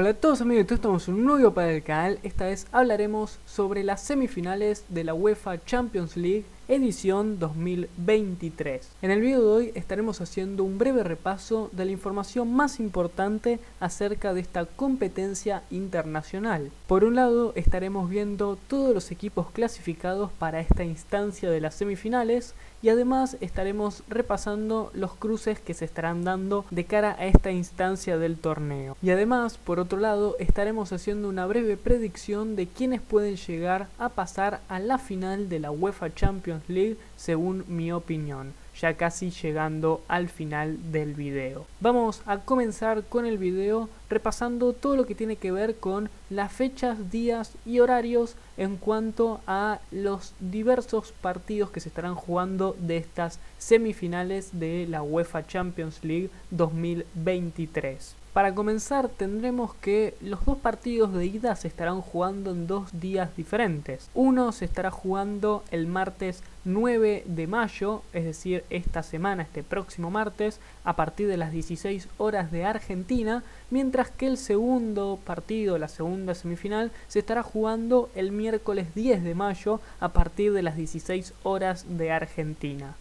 Hola a todos amigos, estamos en un nuevo para el canal. Esta vez hablaremos sobre las semifinales de la UEFA Champions League edición 2023. En el video de hoy estaremos haciendo un breve repaso de la información más importante acerca de esta competencia internacional. Por un lado estaremos viendo todos los equipos clasificados para esta instancia de las semifinales y además estaremos repasando los cruces que se estarán dando de cara a esta instancia del torneo. Y además, por otro lado, estaremos haciendo una breve predicción de quiénes pueden llegar a pasar a la final de la UEFA Champions League, según mi opinión, ya casi llegando al final del video. Vamos a comenzar con el video repasando todo lo que tiene que ver con las fechas, días y horarios en cuanto a los diversos partidos que se estarán jugando de estas semifinales de la UEFA Champions League 2023. Para comenzar tendremos que los dos partidos de ida se estarán jugando en dos días diferentes. Uno se estará jugando el martes 9 de mayo, es decir, esta semana, este próximo martes, a partir de las 16 horas de Argentina, mientras que el segundo partido, la segunda semifinal, se estará jugando el miércoles 10 de mayo a partir de las 16 horas de Argentina.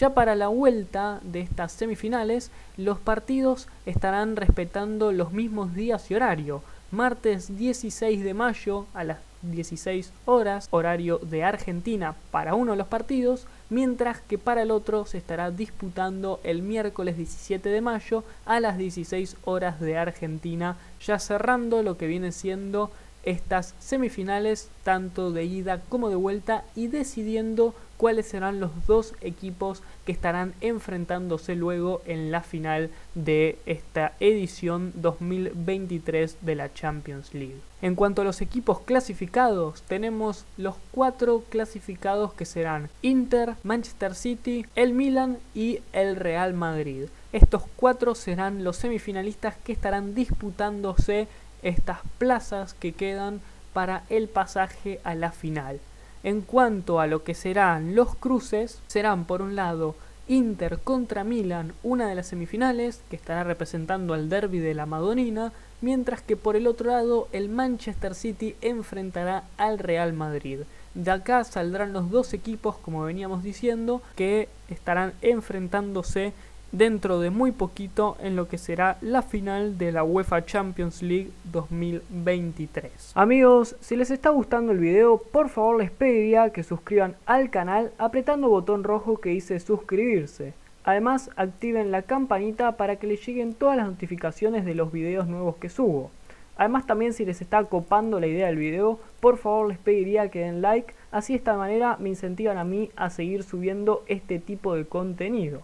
Ya para la vuelta de estas semifinales, los partidos estarán respetando los mismos días y horario. Martes 16 de mayo a las 16 horas, horario de Argentina para uno de los partidos, mientras que para el otro se estará disputando el miércoles 17 de mayo a las 16 horas de Argentina, ya cerrando lo que viene siendo estas semifinales tanto de ida como de vuelta y decidiendo cuáles serán los dos equipos que estarán enfrentándose luego en la final de esta edición 2023 de la Champions League. En cuanto a los equipos clasificados, tenemos los cuatro clasificados que serán Inter, Manchester City, el Milan y el Real Madrid. Estos cuatro serán los semifinalistas que estarán disputándose estas plazas que quedan para el pasaje a la final. En cuanto a lo que serán los cruces, serán por un lado Inter contra Milan, una de las semifinales, que estará representando al derbi de la Madonina, mientras que por el otro lado el Manchester City enfrentará al Real Madrid. De acá saldrán los dos equipos, como veníamos diciendo, que estarán enfrentándose dentro de muy poquito en lo que será la final de la UEFA Champions League 2023. Amigos, si les está gustando el video, por favor les pediría que suscriban al canal apretando el botón rojo que dice suscribirse. Además, activen la campanita para que les lleguen todas las notificaciones de los videos nuevos que subo. Además, también si les está copando la idea del video, por favor les pediría que den like, así de esta manera me incentivan a mí a seguir subiendo este tipo de contenido.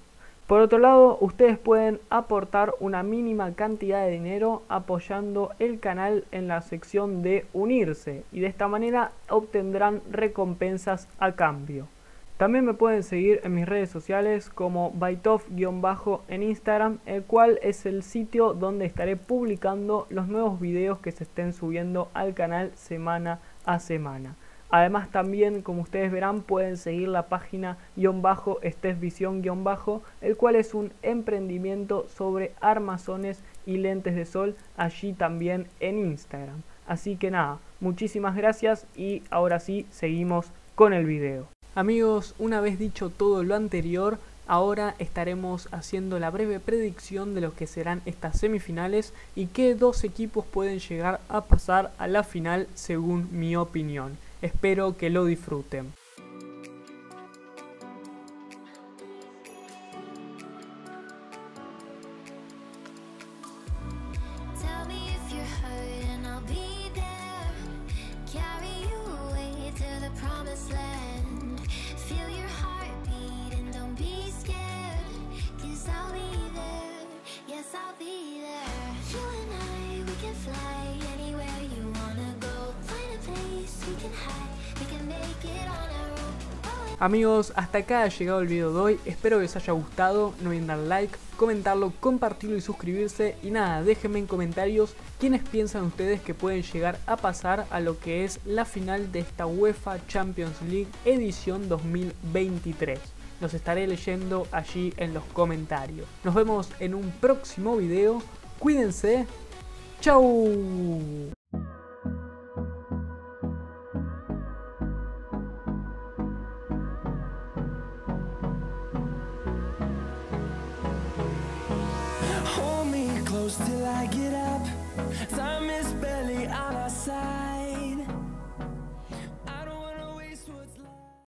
Por otro lado, ustedes pueden aportar una mínima cantidad de dinero apoyando el canal en la sección de unirse y de esta manera obtendrán recompensas a cambio. También me pueden seguir en mis redes sociales como ByToff_ en Instagram, el cual es el sitio donde estaré publicando los nuevos videos que se estén subiendo al canal semana a semana. Además también, como ustedes verán, pueden seguir la página _estesvision_, el cual es un emprendimiento sobre armazones y lentes de sol, allí también en Instagram. Así que nada, muchísimas gracias y ahora sí, seguimos con el video. Amigos, una vez dicho todo lo anterior, ahora estaremos haciendo la breve predicción de lo que serán estas semifinales y qué dos equipos pueden llegar a pasar a la final según mi opinión. Espero que lo disfruten. Amigos, hasta acá ha llegado el video de hoy, espero que les haya gustado, no olviden dar like, comentarlo, compartirlo y suscribirse. Y nada, déjenme en comentarios quiénes piensan ustedes que pueden llegar a pasar a lo que es la final de esta UEFA Champions League edición 2023. Los estaré leyendo allí en los comentarios. Nos vemos en un próximo video, cuídense Chau.